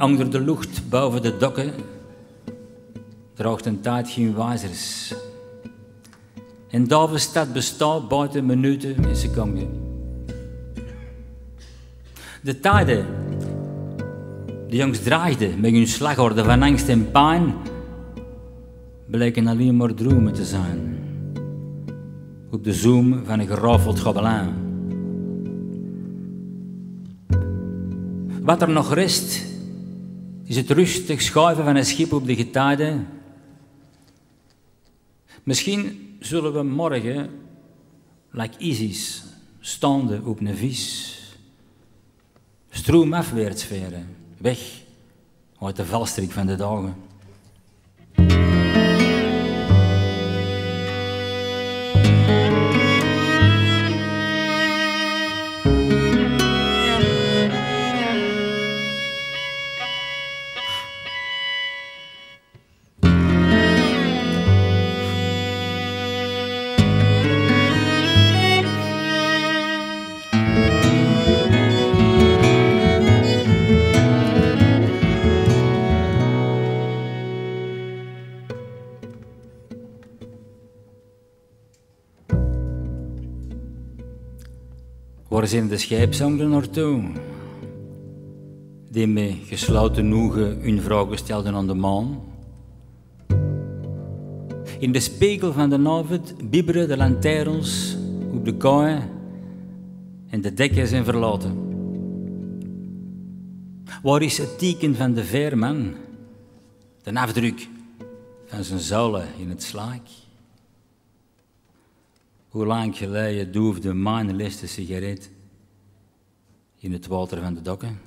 Onder de lucht, boven de dokken, droogt een tijd geen wijzers. En de Havenstad bestaat buiten minuten en seconden. De tijden, de jongens dreigden met hun slagorde van angst en pijn, bleken alleen maar dromen te zijn. Op de zoom van een gerafeld gobelin. Wat er nog rest, is het rustig schuiven van een schip op de getijden. Misschien zullen we morgen, like ISIS, standen op een vis. Stroom afwaarts varen, weg uit de valstrik van de dagen. Waar zijn de scheepsangelen naartoe, die met gesloten ogen hun vragen stelden aan de maan? In de spiegel van de avond bibberen de lantaarns op de kaaien en de dekken zijn verlaten. Waar is het teken van de veerman, de afdruk van zijn zolen in het slaak? Hoe lang geleden doefde mijn laatste sigaret in het water van de dokken?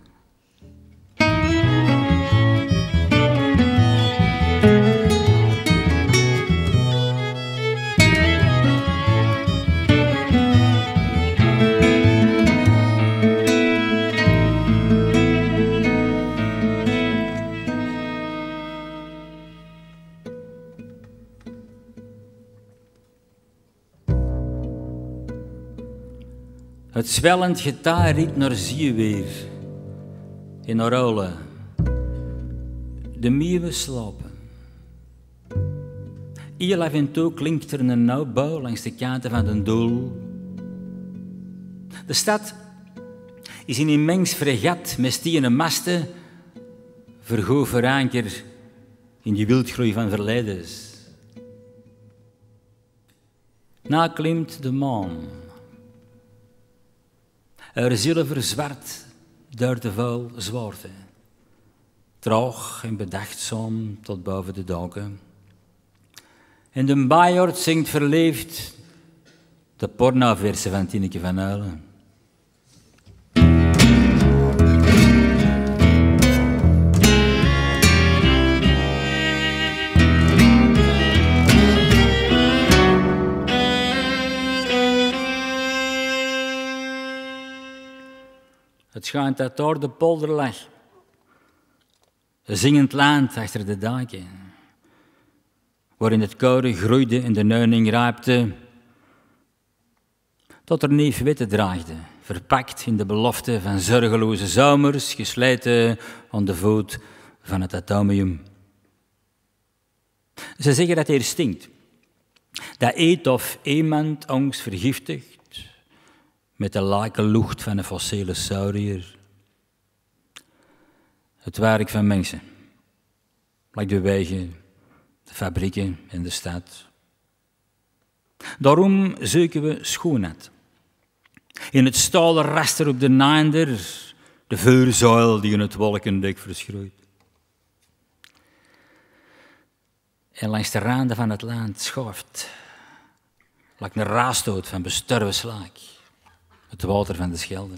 Het zwellend getaar riekt naar zeeweer en naar olen. De meeuwen slapen. Heel af en toe klinkt er een nauwbouw langs de kanten van den doel. De stad is een immens fregat met stenen masten, vergoot voor anker in de wildgroei van verleiders. Na klimt de maan. Er zilver zwart duurt de vuil zwaarte, traag en bedachtzaam tot boven de daken. En de baaiaard zingt verleefd de pornoversen van Tineke van Uylen. Het schijnt dat daar de polder lag, een zingend land achter de daken, waarin het koren groeide en de neuning raapte, tot er neef witte draagde, verpakt in de belofte van zorgeloze zomers, gesleten aan de voet van het atomium. Ze zeggen dat hier stinkt, dat eet of iemand angst vergiftigt, met de lake lucht van een fossiele saurier. Het werk van mensen, like de wegen, de fabrieken en de stad. Daarom zoeken we schoonheid. In het stalen raster op de naainder, de vuurzuil die in het wolkendek verschroeit. En langs de randen van het land schuift, like een raasstoot van bestorven slaak. Het water van de Schelde.